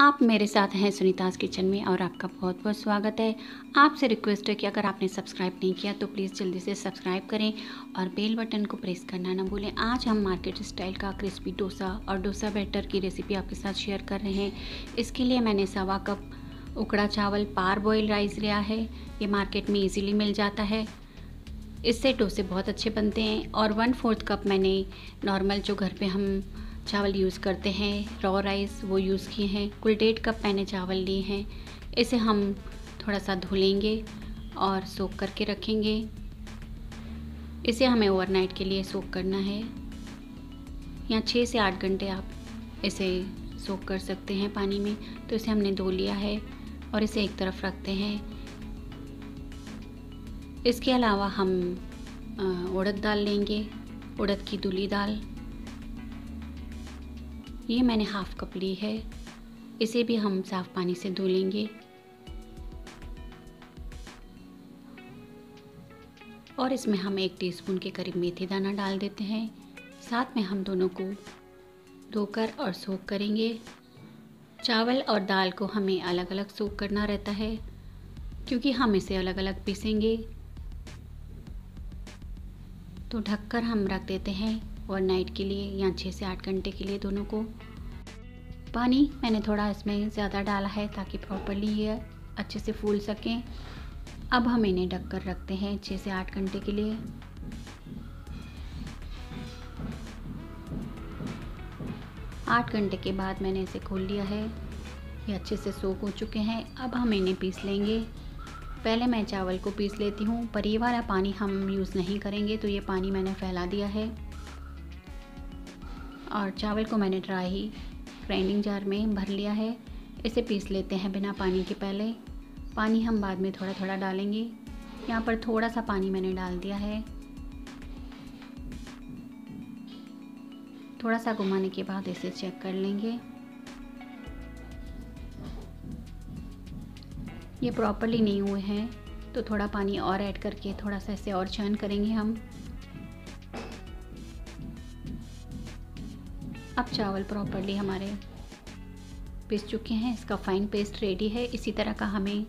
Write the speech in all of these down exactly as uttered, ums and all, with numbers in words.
आप मेरे साथ हैं सुनीताज किचन में और आपका बहुत बहुत स्वागत है। आपसे रिक्वेस्ट है कि अगर आपने सब्सक्राइब नहीं किया तो प्लीज़ जल्दी से सब्सक्राइब करें और बेल बटन को प्रेस करना ना भूलें। आज हम मार्केट स्टाइल का क्रिस्पी डोसा और डोसा बैटर की रेसिपी आपके साथ शेयर कर रहे हैं। इसके लिए मैंने सवा कप उकड़ा चावल पार बॉयल राइस लिया है। ये मार्केट में ईजिली मिल जाता है, इससे डोसे बहुत अच्छे बनते हैं। और वन फोर्थ कप मैंने नॉर्मल जो घर पर हम चावल यूज़ करते हैं रॉ राइस, वो यूज़ किए हैं। कुल डेढ़ कप मैंने चावल लिए हैं। इसे हम थोड़ा सा धो लेंगे और सोक करके रखेंगे। इसे हमें ओवरनाइट के लिए सोक करना है, या छः से आठ घंटे आप इसे सोक कर सकते हैं पानी में। तो इसे हमने धो लिया है और इसे एक तरफ रखते हैं। इसके अलावा हम उड़द दाल लेंगे, उड़द की धुली दाल, ये मैंने हाफ कप ली है। इसे भी हम साफ पानी से धो लेंगे और इसमें हम एक टीस्पून के करीब मेथी दाना डाल देते हैं। साथ में हम दोनों को धोकर और सोख करेंगे। चावल और दाल को हमें अलग अलग सोख करना रहता है क्योंकि हम इसे अलग अलग पीसेंगे। तो ढककर हम रख देते हैं ओवरनाइट के लिए या छः से आठ घंटे के लिए दोनों को। पानी मैंने थोड़ा इसमें ज़्यादा डाला है ताकि प्रॉपरली ये अच्छे से फूल सकें। अब हम इन्हें ढक कर रखते हैं छः से आठ घंटे के लिए। आठ घंटे के बाद मैंने इसे खोल लिया है, ये अच्छे से सोख हो चुके हैं। अब हम इन्हें पीस लेंगे। पहले मैं चावल को पीस लेती हूँ, पर ये वाला पानी हम यूज़ नहीं करेंगे तो ये पानी मैंने फैला दिया है। और चावल को मैंने ड्राई ही ग्राइंडिंग जार में भर लिया है। इसे पीस लेते हैं बिना पानी के। पहले पानी हम बाद में थोड़ा थोड़ा डालेंगे। यहाँ पर थोड़ा सा पानी मैंने डाल दिया है। थोड़ा सा घुमाने के बाद इसे चेक कर लेंगे। ये प्रॉपरली नहीं हुए हैं तो थोड़ा पानी और ऐड करके थोड़ा सा इसे और छान करेंगे हम। अब चावल प्रॉपरली हमारे पीस चुके हैं, इसका फाइन पेस्ट रेडी है। इसी तरह का हमें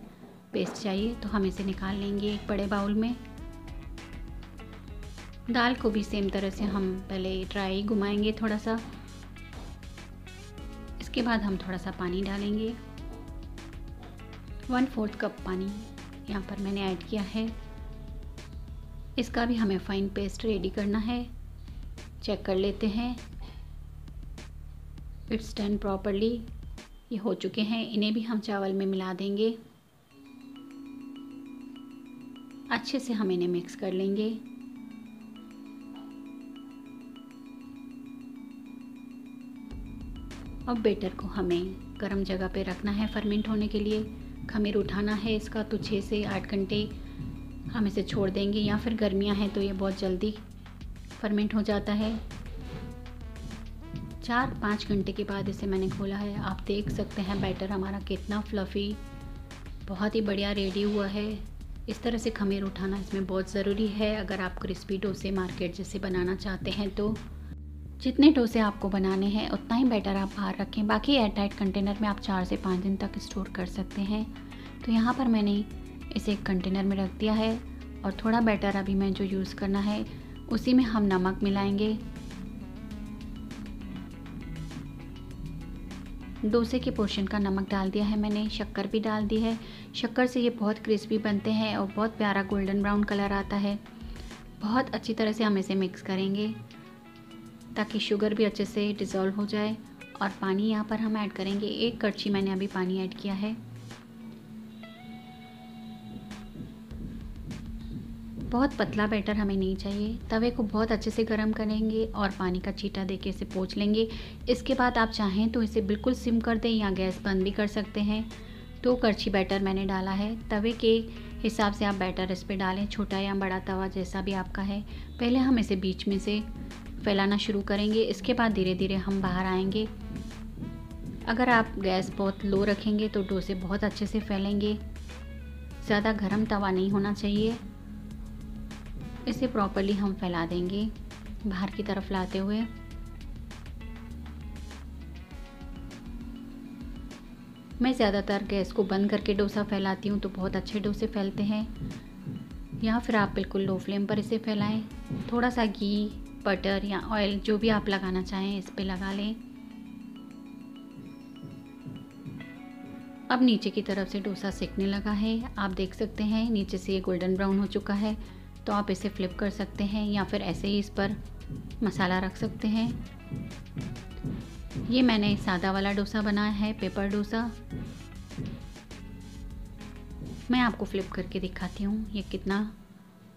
पेस्ट चाहिए तो हम इसे निकाल लेंगे एक बड़े बाउल में। दाल को भी सेम तरह से हम पहले ड्राई घुमाएंगे थोड़ा सा, इसके बाद हम थोड़ा सा पानी डालेंगे। वन फोर्थ कप पानी यहाँ पर मैंने ऐड किया है। इसका भी हमें फाइन पेस्ट रेडी करना है। चेक कर लेते हैं, इट्स डन प्रॉपरली, ये हो चुके हैं। इन्हें भी हम चावल में मिला देंगे। अच्छे से हम इन्हें मिक्स कर लेंगे। अब बैटर को हमें गर्म जगह पे रखना है फर्मेंट होने के लिए। खमीर उठाना है इसका तो छः से आठ घंटे हम इसे छोड़ देंगे, या फिर गर्मियाँ हैं तो ये बहुत जल्दी फर्मेंट हो जाता है। चार पाँच घंटे के बाद इसे मैंने खोला है। आप देख सकते हैं बैटर हमारा कितना फ्लफ़ी, बहुत ही बढ़िया रेडी हुआ है। इस तरह से खमीर उठाना इसमें बहुत ज़रूरी है अगर आप क्रिस्पी डोसे मार्केट जैसे बनाना चाहते हैं। तो जितने डोसे आपको बनाने हैं उतना ही बैटर आप बाहर रखें, बाकी एयरटाइट कंटेनर में आप चार से पाँच दिन तक स्टोर कर सकते हैं। तो यहाँ पर मैंने इसे एक कंटेनर में रख दिया है और थोड़ा बैटर अभी मैं जो यूज़ करना है उसी में हम नमक मिलाएँगे। डोसे के पोर्शन का नमक डाल दिया है मैंने, शक्कर भी डाल दी है। शक्कर से ये बहुत क्रिस्पी बनते हैं और बहुत प्यारा गोल्डन ब्राउन कलर आता है। बहुत अच्छी तरह से हम इसे मिक्स करेंगे ताकि शुगर भी अच्छे से डिज़ोल्व हो जाए। और पानी यहाँ पर हम ऐड करेंगे, एक कड़छी मैंने अभी पानी ऐड किया है। बहुत पतला बैटर हमें नहीं चाहिए। तवे को बहुत अच्छे से गर्म करेंगे और पानी का छींटा देके इसे पोंछ लेंगे। इसके बाद आप चाहें तो इसे बिल्कुल सिम कर दें या गैस बंद भी कर सकते हैं। दो कड़छी बैटर मैंने डाला है। तवे के हिसाब से आप बैटर इस पे डालें, छोटा या बड़ा तवा जैसा भी आपका है। पहले हम इसे बीच में से फैलाना शुरू करेंगे, इसके बाद धीरे धीरे हम बाहर आएँगे। अगर आप गैस बहुत लो रखेंगे तो डोसे बहुत अच्छे से फैलेंगे। ज़्यादा गर्म तवा नहीं होना चाहिए। इसे प्रॉपरली हम फैला देंगे बाहर की तरफ लाते हुए। मैं ज़्यादातर गैस को बंद करके डोसा फैलाती हूँ तो बहुत अच्छे डोसे फैलते हैं। या फिर आप बिल्कुल लो फ्लेम पर इसे फैलाएं। थोड़ा सा घी, बटर या ऑयल जो भी आप लगाना चाहें इस पे लगा लें। अब नीचे की तरफ से डोसा सेकने लगा है, आप देख सकते हैं नीचे से ये गोल्डन ब्राउन हो चुका है। तो आप इसे फ्लिप कर सकते हैं या फिर ऐसे ही इस पर मसाला रख सकते हैं। ये मैंने सादा वाला डोसा बनाया है, पेपर डोसा। मैं आपको फ्लिप करके दिखाती हूँ ये कितना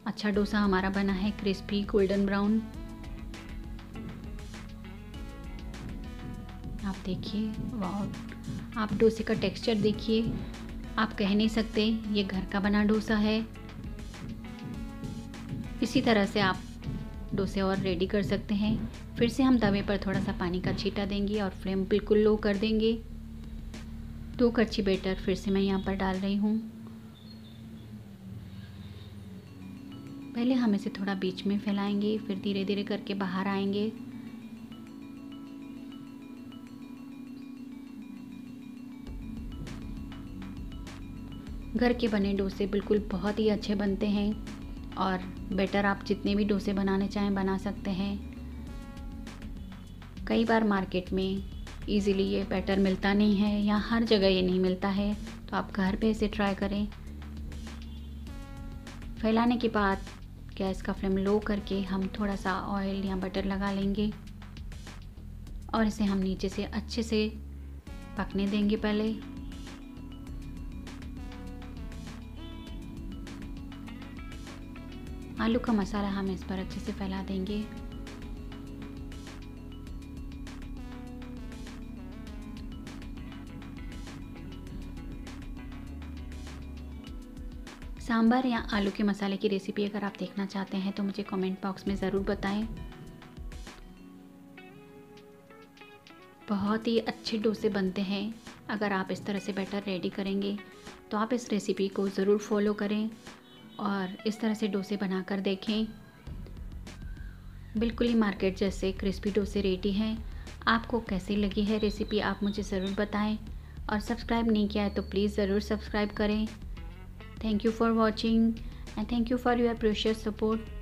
अच्छा डोसा हमारा बना है, क्रिस्पी गोल्डन ब्राउन। आप देखिए, वाह! आप डोसे का टेक्सचर देखिए, आप कह नहीं सकते ये घर का बना डोसा है। इसी तरह से आप डोसे और रेडी कर सकते हैं। फिर से हम तवे पर थोड़ा सा पानी का छींटा देंगे और फ्लेम बिल्कुल लो कर देंगे। दो कच्ची बैटर फिर से मैं यहाँ पर डाल रही हूँ। पहले हम इसे थोड़ा बीच में फैलाएंगे, फिर धीरे धीरे करके बाहर आएंगे। घर के बने डोसे बिल्कुल बहुत ही अच्छे बनते हैं और बैटर आप जितने भी डोसे बनाने चाहें बना सकते हैं। कई बार मार्केट में इजीली ये बैटर मिलता नहीं है या हर जगह ये नहीं मिलता है, तो आप घर पे इसे ट्राई करें। फैलाने के बाद गैस का फ्लेम लो करके हम थोड़ा सा ऑयल या बटर लगा लेंगे और इसे हम नीचे से अच्छे से पकने देंगे। पहले आलू का मसाला हम इस पर अच्छे से फैला देंगे। सांभर या आलू के मसाले की रेसिपी अगर आप देखना चाहते हैं तो मुझे कमेंट बॉक्स में ज़रूर बताएं। बहुत ही अच्छे डोसे बनते हैं। अगर आप इस तरह से बैटर रेडी करेंगे तो आप इस रेसिपी को ज़रूर फॉलो करें और इस तरह से डोसे बनाकर देखें। बिल्कुल ही मार्केट जैसे क्रिस्पी डोसे रेडी हैं। आपको कैसी लगी है रेसिपी आप मुझे ज़रूर बताएं और सब्सक्राइब नहीं किया है तो प्लीज़ ज़रूर सब्सक्राइब करें। Thank you for watching and thank you for your precious support.